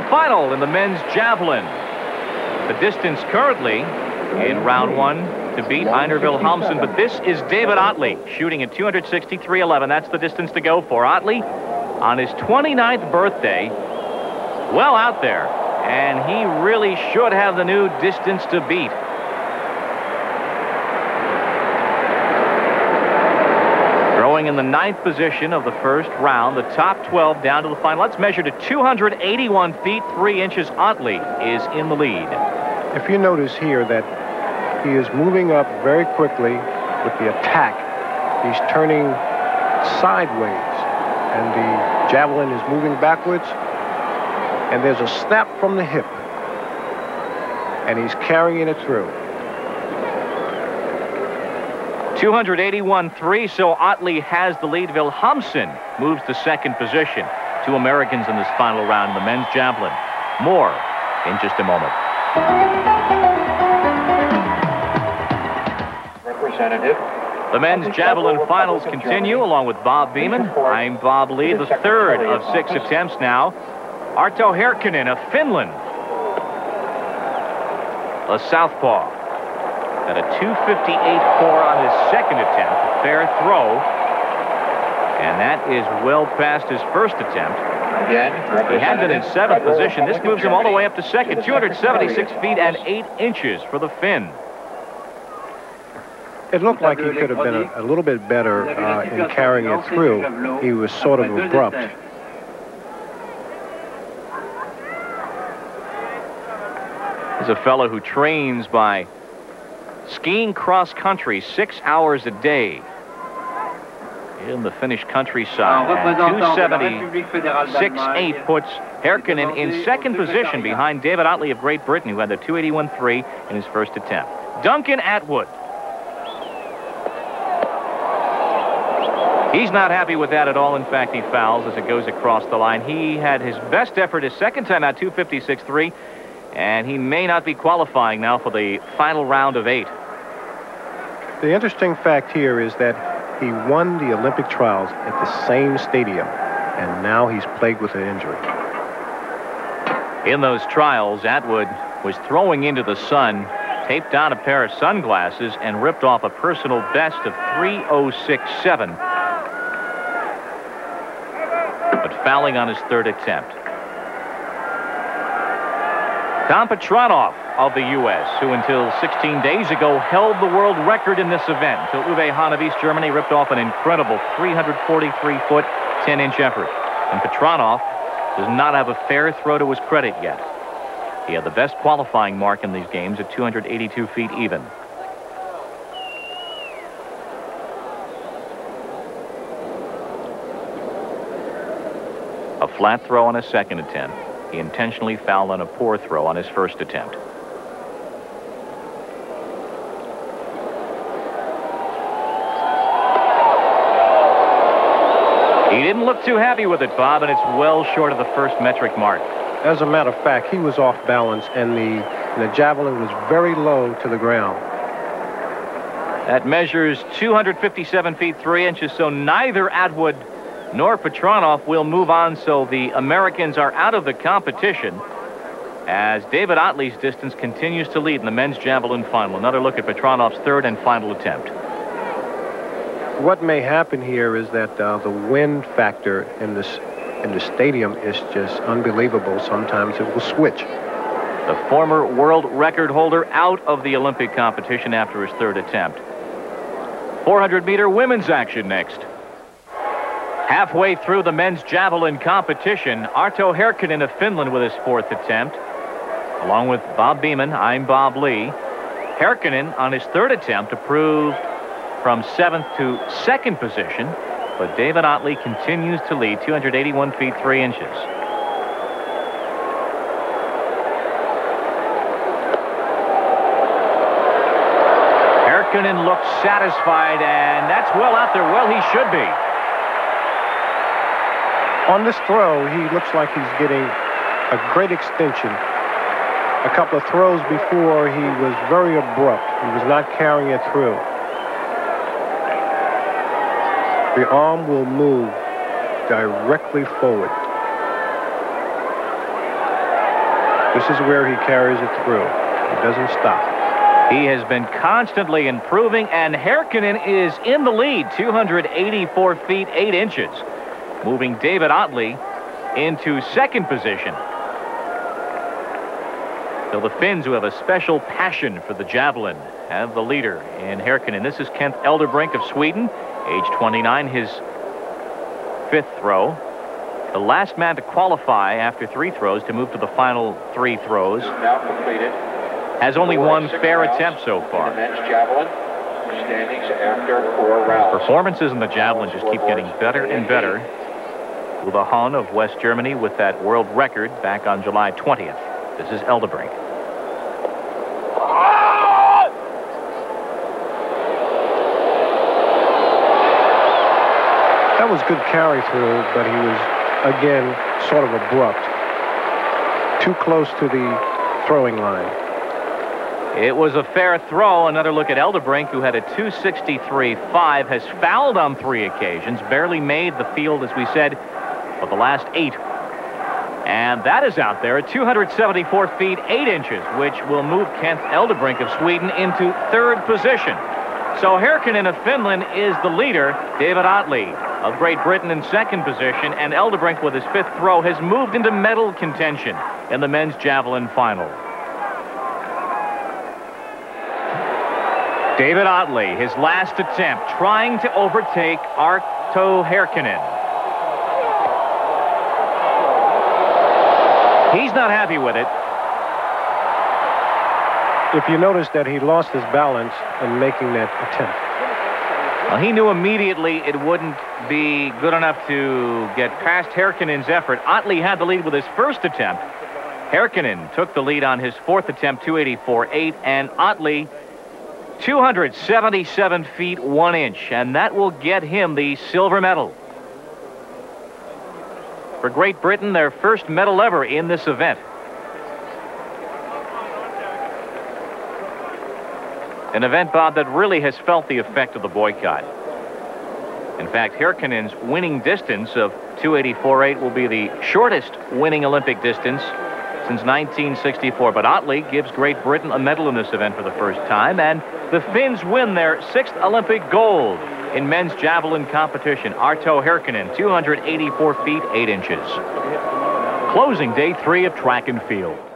The final in the men's javelin. The distance currently in round one to beat Einar Vihjálmsson, but this is David Ottley shooting at 263.11. That's the distance to go for Ottley on his 29th birthday. Well out there, and he really should have the new distance to beat. Throwing in the 9th position of the first round, the top 12 down to the final. Let's measure to 281 feet, 3 inches. Ottley is in the lead. If you notice here that he is moving up very quickly with the attack. He's turning sideways, and the javelin is moving backwards. And there's a snap from the hip, and he's carrying it through. 281.3, so Ottley has the lead. Vihjálmsson moves to 2nd position. 2 Americans in this final round in the men's javelin. More in just a moment. Representative. The men's javelin finals continue along with Bob Beeman. I'm Bob Lee, the 3rd of 6 attempts now. Arto Härkönen of Finland, a southpaw, at a 258.4 on his 2nd attempt, a fair throw, and that is well past his 1st attempt. Again, he had been in 7th position. This moves him all the way up to 2nd, 276 feet and 8 inches for the Finn. It looked like he could have been a little bit better in carrying it through. He was sort of abrupt. Is a fellow who trains by skiing cross-country 6 hours a day in the Finnish countryside. 276.8 puts Härkönen in 2nd position behind David Ottley of Great Britain, who had the 281.3 in his 1st attempt. Duncan Atwood. He's not happy with that at all. In fact, he fouls as it goes across the line. He had his best effort his 2nd time out, 256.3. And he may not be qualifying now for the final round of 8. The interesting fact here is that he won the Olympic trials at the same stadium, and now he's plagued with an injury. In those trials, Atwood was throwing into the sun, taped on a pair of sunglasses, and ripped off a personal best of 3:06.7, but fouling on his 3rd attempt. Tom Petranoff of the U.S., who until 16 days ago held the world record in this event, until Uwe Hohn of East Germany ripped off an incredible 343-foot, 10-inch effort. And Petranoff does not have a fair throw to his credit yet. He had the best qualifying mark in these games at 282 feet even. A flat throw on his 2nd attempt. He intentionally fouled on a poor throw on his 1st attempt. He didn't look too happy with it, Bob, and it's well short of the 1st metric mark. As a matter of fact, he was off balance, and the javelin was very low to the ground. That measures 257 feet, 3 inches, so neither Atwood nor Petranoff will move on, so the Americans are out of the competition as David Ottley's distance continues to lead in the men's javelin final. Another look at Petranoff's 3rd and final attempt. What may happen here is that the wind factor in the stadium is just unbelievable. Sometimes it will switch. The former world record holder out of the Olympic competition after his 3rd attempt. 400-meter women's action next. Halfway through the men's javelin competition, Arto Härkönen of Finland with his 4th attempt. Along with Bob Beeman, I'm Bob Lee. Härkönen on his 3rd attempt improved from 7th to 2nd position, but David Ottley continues to lead, 281 feet, 3 inches. Härkönen looks satisfied, and that's well out there. Well, he should be. On this throw, he looks like he's getting a great extension. A couple of throws before, he was very abrupt. He was not carrying it through. The arm will move directly forward. This is where he carries it through. He doesn't stop. He has been constantly improving, and Härkönen is in the lead, 284 feet, 8 inches, moving David Ottley into second position. So the Finns, who have a special passion for the javelin, have the leader in Härkönen. This is Kent Eldebrink of Sweden, age 29, his 5th throw. The last man to qualify after 3 throws to move to the final 3 throws. Now completed. Has only 1 fair attempt so far. Standings after 4 rounds. Performances in the javelin just keep getting better and better. Uwe Hohn of West Germany with that world record back on July 20th. This is Eldebrink. That was good carry through, but he was again sort of abrupt, too close to the throwing line. It was a fair throw. Another look at Eldebrink, who had a 263.5, has fouled on 3 occasions, barely made the field, as we said, for the last 8, and that is out there at 274 feet 8 inches, which will move Kent Eldebrink of Sweden into third position. So Härkönen of Finland is the leader. David Ottley of Great Britain in second position, and Eldebrink with his 5th throw has moved into medal contention in the men's javelin final. David Ottley, his last attempt, trying to overtake Arto Härkönen. He's not happy with it. If you notice that he lost his balance in making that attempt. Well, he knew immediately it wouldn't be good enough to get past Härkönen's effort. Ottley had the lead with his 1st attempt. Härkönen took the lead on his 4th attempt, 284.8, and Ottley 277 feet 1 inch, and that will get him the silver medal. For Great Britain, their first medal ever in this event. An event, Bob, that really has felt the effect of the boycott. In fact, Härkönen's winning distance of 284.8 will be the shortest winning Olympic distance since 1964. But Ottley gives Great Britain a medal in this event for the first time, and the Finns win their 6th Olympic gold in men's javelin competition. Arto Härkönen, 284 feet 8 inches. Closing day 3 of track and field.